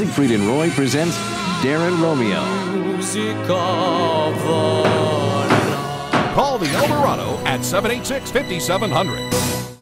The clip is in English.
Siegfried and Roy presents Darren Romeo. Call the Eldorado at 786-5700.